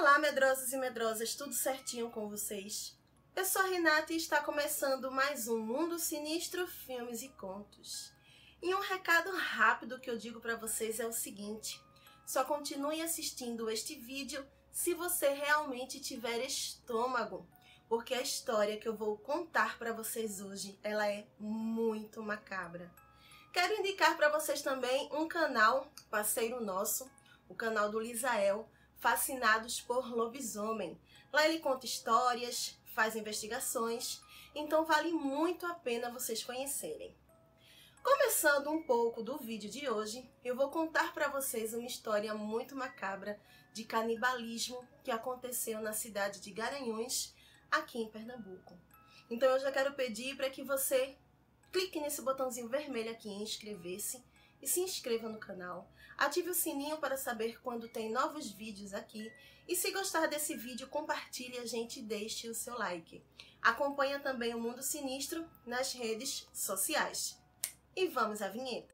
Olá, medrosos e medrosas, tudo certinho com vocês? Eu sou a Renata e está começando mais um Mundo Sinistro Filmes e Contos. E um recado rápido que eu digo para vocês é o seguinte: só continue assistindo este vídeo se você realmente tiver estômago, porque a história que eu vou contar para vocês hoje, ela é muito macabra. Quero indicar para vocês também um canal parceiro nosso, o canal do Lisael, Fascinados por Lobisomem. Lá ele conta histórias, faz investigações, então vale muito a pena vocês conhecerem. Começando um pouco do vídeo de hoje, eu vou contar para vocês uma história muito macabra de canibalismo que aconteceu na cidade de Garanhuns, aqui em Pernambuco. Então eu já quero pedir para que você clique nesse botãozinho vermelho aqui em inscrever-se e se inscreva no canal. Ative o sininho para saber quando tem novos vídeos aqui. E se gostar desse vídeo, compartilhe a gente e deixe o seu like. Acompanha também o Mundo Sinistro nas redes sociais. E vamos à vinheta.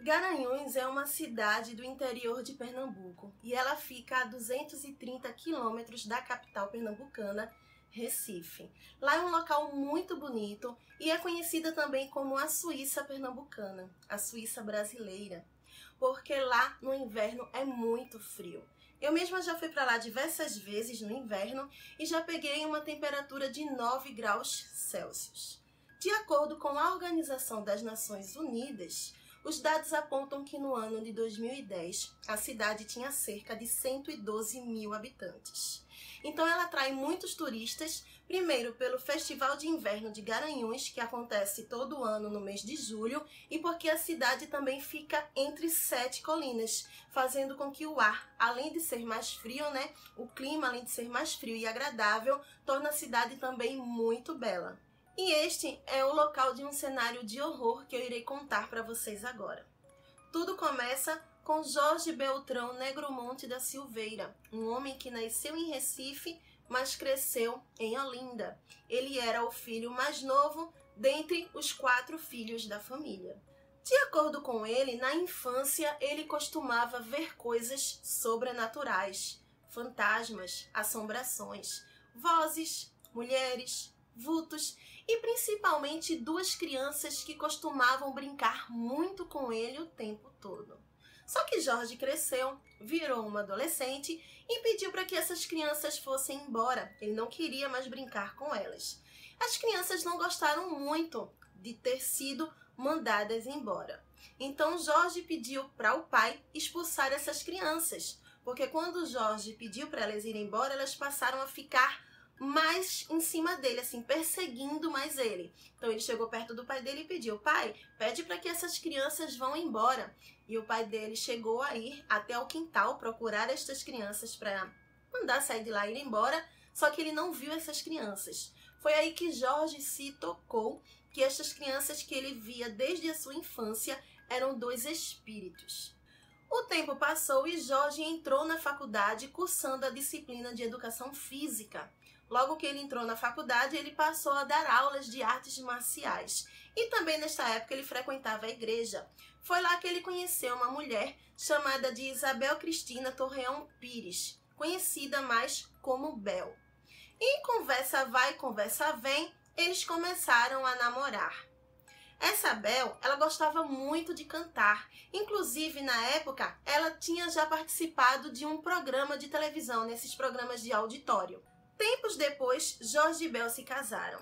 Garanhuns é uma cidade do interior de Pernambuco e ela fica a 230 quilômetros da capital pernambucana, Recife. Lá é um local muito bonito e é conhecida também como a Suíça pernambucana, a Suíça brasileira, porque lá no inverno é muito frio. Eu mesma já fui para lá diversas vezes no inverno e já peguei uma temperatura de 9 graus Celsius. De acordo com a Organização das Nações Unidas, os dados apontam que no ano de 2010, a cidade tinha cerca de 112 mil habitantes. Então ela atrai muitos turistas, primeiro pelo Festival de Inverno de Garanhuns, que acontece todo ano no mês de julho, e porque a cidade também fica entre 7 colinas, fazendo com que o ar, além de ser mais frio, né, o clima, além de ser mais frio e agradável, torna a cidade também muito bela. E este é o local de um cenário de horror que eu irei contar para vocês agora. Tudo começa com Jorge Beltrão Negromonte da Silveira, um homem que nasceu em Recife, mas cresceu em Olinda. Ele era o filho mais novo dentre os 4 filhos da família. De acordo com ele, na infância ele costumava ver coisas sobrenaturais, fantasmas, assombrações, vozes, mulheres, vultos e principalmente 2 crianças que costumavam brincar muito com ele o tempo todo. Só que Jorge cresceu, virou uma adolescente e pediu para que essas crianças fossem embora. Ele não queria mais brincar com elas. As crianças não gostaram muito de ter sido mandadas embora. Então Jorge pediu para o pai expulsar essas crianças, porque quando Jorge pediu para elas irem embora, elas passaram a ficar mais em cima dele, assim, perseguindo mais ele. Então ele chegou perto do pai dele e pediu: pai, pede para que essas crianças vão embora. E o pai dele chegou a ir até o quintal procurar estas crianças para mandar sair de lá e ir embora, só que ele não viu essas crianças. Foi aí que Jorge se tocou que estas crianças que ele via desde a sua infância eram 2 espíritos. O tempo passou e Jorge entrou na faculdade cursando a disciplina de Educação Física. Logo que ele entrou na faculdade, ele passou a dar aulas de artes marciais. E também nesta época ele frequentava a igreja. Foi lá que ele conheceu uma mulher chamada de Isabel Cristina Torreão Pires, conhecida mais como Bel. E conversa vai, conversa vem, eles começaram a namorar. Essa Bel, ela gostava muito de cantar. Inclusive, na época, ela tinha já participado de um programa de televisão, nesses programas de auditório. Tempos depois, Jorge e Bel se casaram.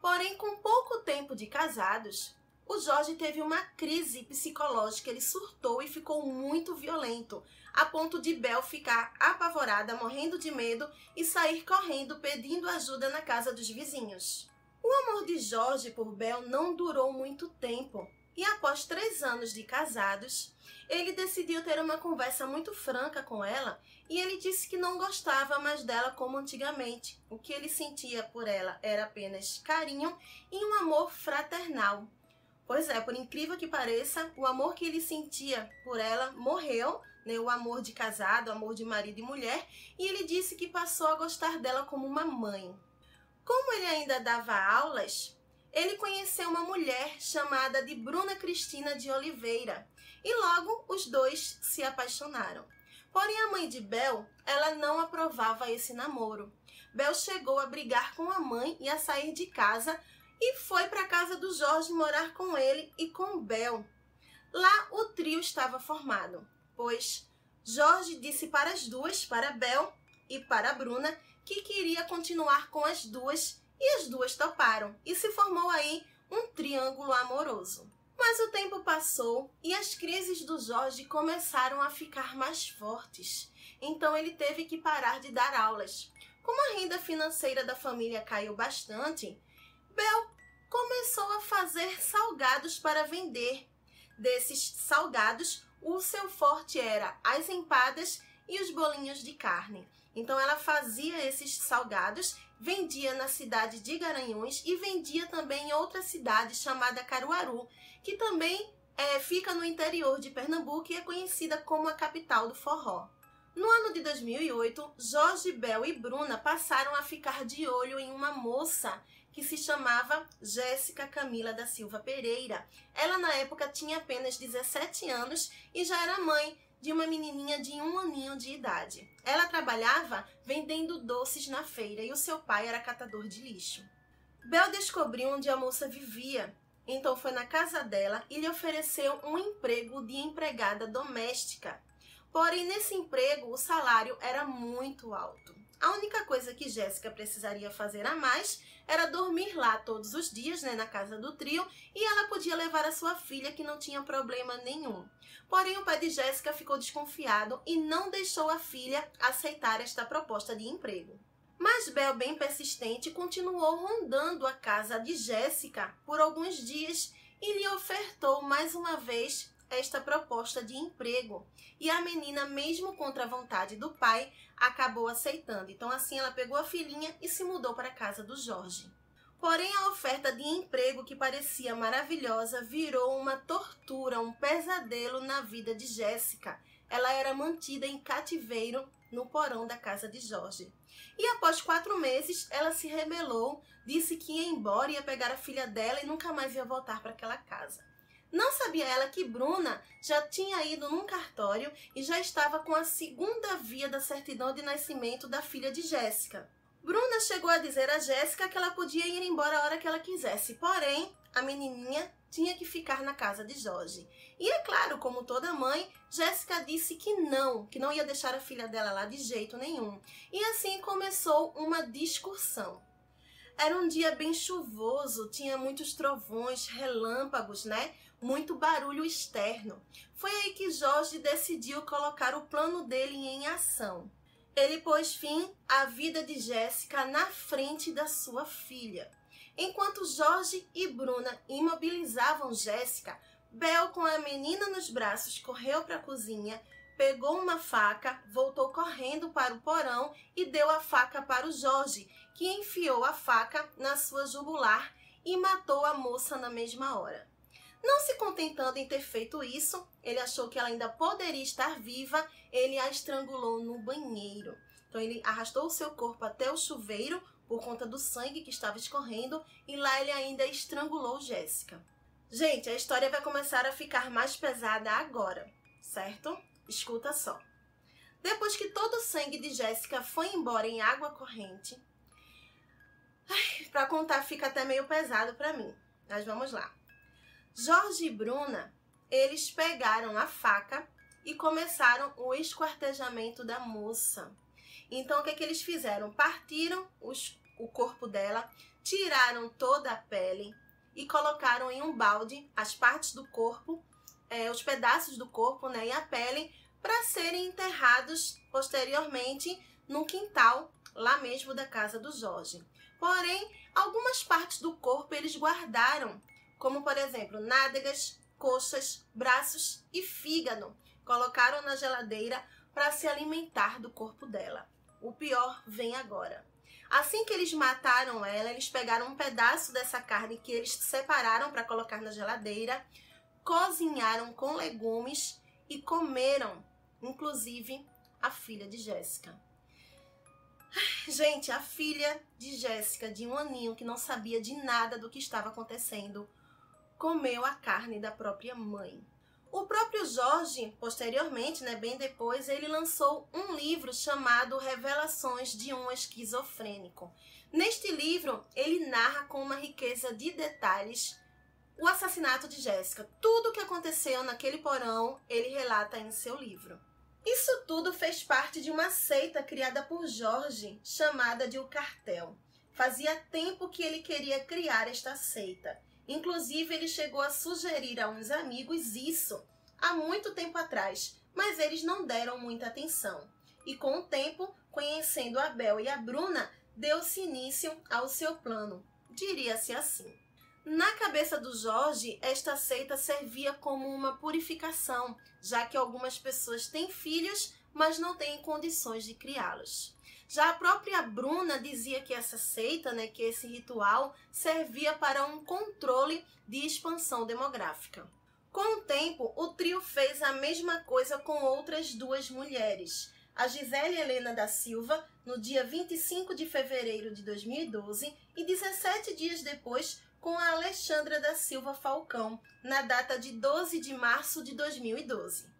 Porém, com pouco tempo de casados, o Jorge teve uma crise psicológica, ele surtou e ficou muito violento, a ponto de Bel ficar apavorada, morrendo de medo e sair correndo pedindo ajuda na casa dos vizinhos. O amor de Jorge por Bel não durou muito tempo e após 3 anos de casados, ele decidiu ter uma conversa muito franca com ela e ele disse que não gostava mais dela como antigamente. O que ele sentia por ela era apenas carinho e um amor fraternal. Pois é, por incrível que pareça, o amor que ele sentia por ela morreu, né? O amor de casado, o amor de marido e mulher, e ele disse que passou a gostar dela como uma mãe. Como ele ainda dava aulas, ele conheceu uma mulher chamada de Bruna Cristina de Oliveira e logo os dois se apaixonaram. Porém, a mãe de Bel, ela não aprovava esse namoro. Bel chegou a brigar com a mãe e a sair de casa e foi para a casa do Jorge morar com ele e com Bel. Lá o trio estava formado, pois Jorge disse para as duas, para Bel e para Bruna, que queria continuar com as duas e as duas toparam e se formou aí um triângulo amoroso. Mas o tempo passou e as crises do Jorge começaram a ficar mais fortes, então ele teve que parar de dar aulas. Como a renda financeira da família caiu bastante, Bel começou a fazer salgados para vender. Desses salgados, o seu forte era as empadas e os bolinhos de carne. Então ela fazia esses salgados, vendia na cidade de Garanhuns e vendia também em outra cidade chamada Caruaru, que também fica no interior de Pernambuco e é conhecida como a capital do forró. No ano de 2008, Jorge, Bel e Bruna passaram a ficar de olho em uma moça que se chamava Jéssica Camila da Silva Pereira. Ela na época tinha apenas 17 anos e já era mãe de uma menininha de 1 aninho de idade. Ela trabalhava vendendo doces na feira e o seu pai era catador de lixo. Bel descobriu onde a moça vivia, então foi na casa dela e lhe ofereceu um emprego de empregada doméstica. Porém, nesse emprego, o salário era muito alto. A única coisa que Jéssica precisaria fazer a mais era dormir lá todos os dias, na casa do trio, e ela podia levar a sua filha, que não tinha problema nenhum. Porém, o pai de Jéssica ficou desconfiado e não deixou a filha aceitar esta proposta de emprego. Mas Bel, bem persistente, continuou rondando a casa de Jéssica por alguns dias e lhe ofertou mais uma vez esta proposta de emprego, e a menina, mesmo contra a vontade do pai, acabou aceitando. Então assim ela pegou a filhinha e se mudou para a casa do Jorge. Porém, a oferta de emprego, que parecia maravilhosa, virou uma tortura, um pesadelo na vida de Jéssica. Ela era mantida em cativeiro no porão da casa de Jorge. E após 4 meses, ela se rebelou, disse que ia embora, ia pegar a filha dela e nunca mais ia voltar para aquela casa. Não sabia ela que Bruna já tinha ido num cartório e já estava com a 2ª via da certidão de nascimento da filha de Jéssica. Bruna chegou a dizer a Jéssica que ela podia ir embora a hora que ela quisesse, porém, a menininha tinha que ficar na casa de Jorge. E é claro, como toda mãe, Jéssica disse que não ia deixar a filha dela lá de jeito nenhum. E assim começou uma discussão. Era um dia bem chuvoso, tinha muitos trovões, relâmpagos, muito barulho externo. Foi aí que Jorge decidiu colocar o plano dele em ação. Ele pôs fim à vida de Jéssica na frente da sua filha. Enquanto Jorge e Bruna imobilizavam Jéssica, Bel, com a menina nos braços, correu para a cozinha, pegou uma faca, voltou correndo para o porão e deu a faca para o Jorge, que enfiou a faca na sua jugular e matou a moça na mesma hora. Não se contentando em ter feito isso, ele achou que ela ainda poderia estar viva, ele a estrangulou no banheiro. Então ele arrastou o seu corpo até o chuveiro por conta do sangue que estava escorrendo e lá ele ainda estrangulou Jéssica. Gente, a história vai começar a ficar mais pesada agora, certo? Escuta só. Depois que todo o sangue de Jéssica foi embora em água corrente, para contar fica até meio pesado para mim, mas vamos lá. Jorge e Bruna, eles pegaram a faca e começaram o esquartejamento da moça. Então o que é que eles fizeram? Partiram o corpo dela, tiraram toda a pele e colocaram em um balde as partes do corpo, os pedaços do corpo e a pele, para serem enterrados posteriormente num quintal lá mesmo da casa do Jorge. Porém, algumas partes do corpo eles guardaram, como por exemplo, nádegas, coxas, braços e fígado. Colocaram na geladeira para se alimentar do corpo dela. O pior vem agora. Assim que eles mataram ela, eles pegaram um pedaço dessa carne que eles separaram para colocar na geladeira, cozinharam com legumes e comeram, inclusive, a filha de Jéssica. Gente, a filha de Jéssica, de 1 aninho, que não sabia de nada do que estava acontecendo, comeu a carne da própria mãe. O próprio Jorge, posteriormente, né, bem depois, ele lançou um livro chamado Revelações de um Esquizofrênico. Neste livro, ele narra com uma riqueza de detalhes o assassinato de Jéssica. Tudo o que aconteceu naquele porão, ele relata em seu livro. Isso tudo fez parte de uma seita criada por Jorge, chamada de O Cartel. Fazia tempo que ele queria criar esta seita. Inclusive, ele chegou a sugerir a uns amigos isso há muito tempo atrás, mas eles não deram muita atenção. E com o tempo, conhecendo a Bel e a Bruna, deu-se início ao seu plano, diria-se assim. Na cabeça do Jorge, esta seita servia como uma purificação, já que algumas pessoas têm filhos, mas não têm condições de criá-los. Já a própria Bruna dizia que essa seita, né, que esse ritual, servia para um controle de expansão demográfica. Com o tempo, o trio fez a mesma coisa com outras 2 mulheres. A Gisele Helena da Silva, no dia 25 de fevereiro de 2012, e 17 dias depois, com a Alexandra da Silva Falcão, na data de 12 de março de 2012.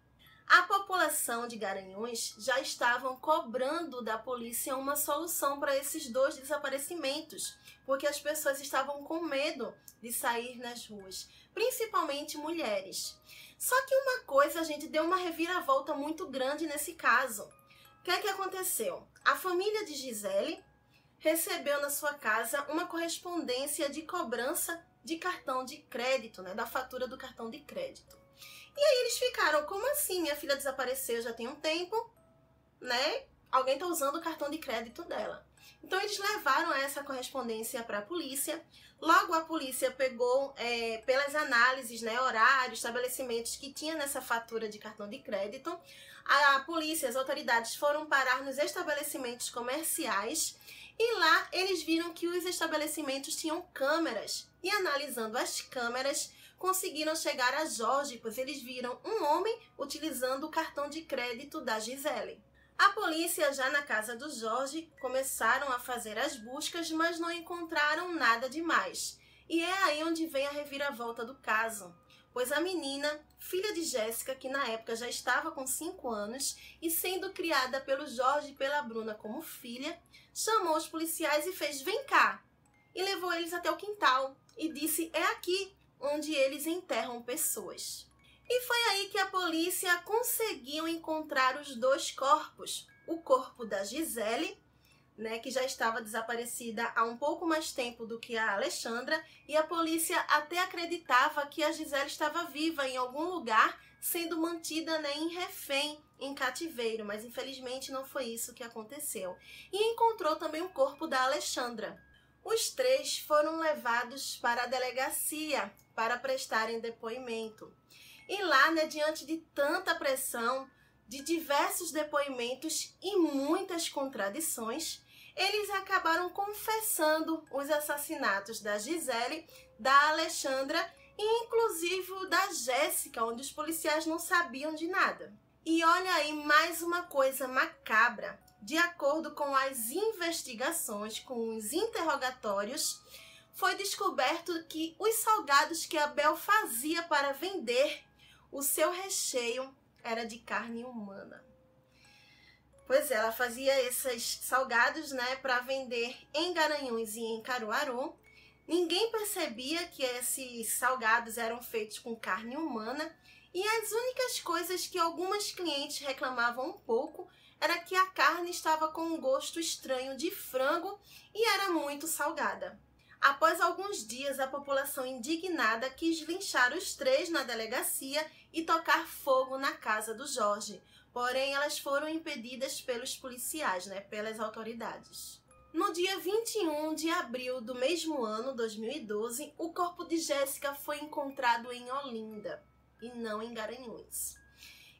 A população de Garanhuns já estavam cobrando da polícia uma solução para esses 2 desaparecimentos, porque as pessoas estavam com medo de sair nas ruas, principalmente mulheres. Só que uma coisa, a gente deu uma reviravolta muito grande nesse caso. O que é que aconteceu? A família de Gisele recebeu na sua casa uma correspondência de cobrança de cartão de crédito, né, da fatura do cartão de crédito. E aí eles ficaram, como assim? Minha filha desapareceu já tem um tempo, né? Alguém tá usando o cartão de crédito dela. Então eles levaram essa correspondência para a polícia. Logo a polícia pegou, pelas análises, né, horários, estabelecimentos que tinha nessa fatura de cartão de crédito. A polícia, as autoridades foram parar nos estabelecimentos comerciais e lá eles viram que os estabelecimentos tinham câmeras e, analisando as câmeras, conseguiram chegar a Jorge, pois eles viram um homem utilizando o cartão de crédito da Gisele. A polícia, já na casa do Jorge, começaram a fazer as buscas, mas não encontraram nada demais. E é aí onde vem a reviravolta do caso, pois a menina, filha de Jéssica, que na época já estava com 5 anos e sendo criada pelo Jorge e pela Bruna como filha, chamou os policiais e fez "vem cá" e levou eles até o quintal e disse "é aqui" onde eles enterram pessoas. E foi aí que a polícia conseguiu encontrar os 2 corpos. O corpo da Gisele, né, que já estava desaparecida há um pouco mais tempo do que a Alexandra, e a polícia até acreditava que a Gisele estava viva em algum lugar, sendo mantida, né, em refém, em cativeiro, mas infelizmente não foi isso que aconteceu. E encontrou também o corpo da Alexandra. Os 3 foram levados para a delegacia para prestarem depoimento. E lá, né, diante de tanta pressão, de diversos depoimentos e muitas contradições, eles acabaram confessando os assassinatos da Gisele, da Alexandra e inclusive da Jéssica, onde os policiais não sabiam de nada. E olha aí mais uma coisa macabra. De acordo com as investigações, com os interrogatórios, foi descoberto que os salgados que a Bel fazia para vender, o seu recheio era de carne humana. Pois é, ela fazia esses salgados, né, para vender em Garanhuns e em Caruaru. Ninguém percebia que esses salgados eram feitos com carne humana. E as únicas coisas que algumas clientes reclamavam um pouco era que a carne estava com um gosto estranho de frango e era muito salgada. Após alguns dias, a população indignada quis linchar os 3 na delegacia e tocar fogo na casa do Jorge. Porém, elas foram impedidas pelos policiais, né, pelas autoridades. No dia 21 de abril do mesmo ano, 2012, o corpo de Jéssica foi encontrado em Olinda e não em Garanhuns.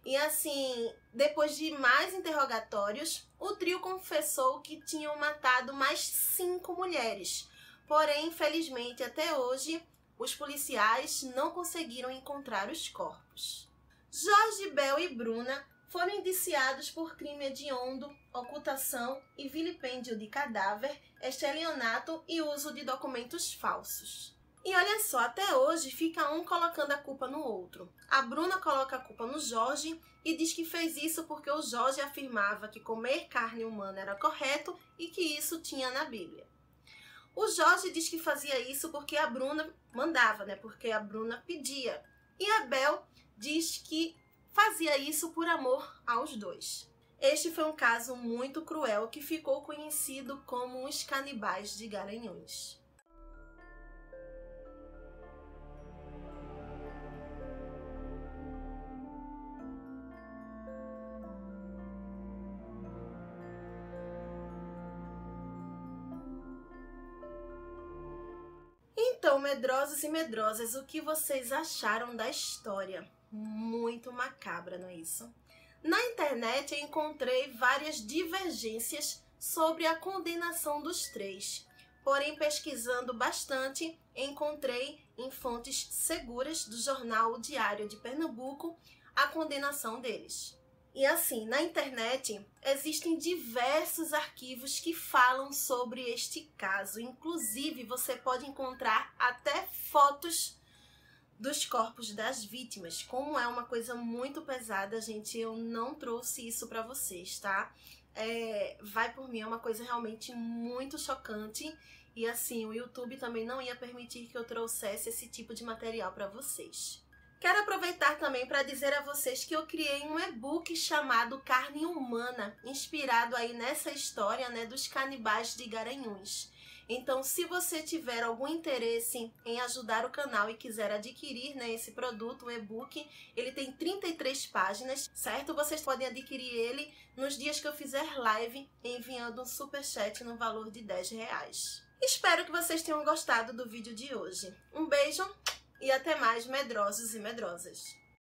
E assim, depois de mais interrogatórios, o trio confessou que tinham matado mais 5 mulheres. Porém, infelizmente, até hoje, os policiais não conseguiram encontrar os corpos. Jorge, Bel e Bruna foram indiciados por crime hediondo, ocultação e vilipêndio de cadáver, estelionato e uso de documentos falsos. E olha só, até hoje fica um colocando a culpa no outro. A Bruna coloca a culpa no Jorge e diz que fez isso porque o Jorge afirmava que comer carne humana era correto e que isso tinha na Bíblia. O Jorge diz que fazia isso porque a Bruna mandava, né? Porque a Bruna pedia. E a Bel diz que fazia isso por amor aos dois. Este foi um caso muito cruel que ficou conhecido como os canibais de Garanhuns. Então, medrosos e medrosas, o que vocês acharam da história? Muito macabra, não é isso? Na internet eu encontrei várias divergências sobre a condenação dos três. Porém, pesquisando bastante, encontrei em fontes seguras do jornal O Diário de Pernambuco a condenação deles. E assim, na internet existem diversos arquivos que falam sobre este caso. Inclusive, você pode encontrar até fotos dos corpos das vítimas. Como é uma coisa muito pesada, gente, eu não trouxe isso pra vocês, tá? Vai por mim, é uma coisa realmente muito chocante. E assim, o YouTube também não ia permitir que eu trouxesse esse tipo de material pra vocês. Quero aproveitar também para dizer a vocês que eu criei um e-book chamado Carne Humana, inspirado aí nessa história, né, dos canibais de Garanhuns. Então, se você tiver algum interesse em ajudar o canal e quiser adquirir, né, esse produto, o e-book, ele tem 33 páginas, certo? Vocês podem adquirir ele nos dias que eu fizer live, enviando um superchat no valor de R$10. Espero que vocês tenham gostado do vídeo de hoje. Um beijo! E até mais, medrosos e medrosas.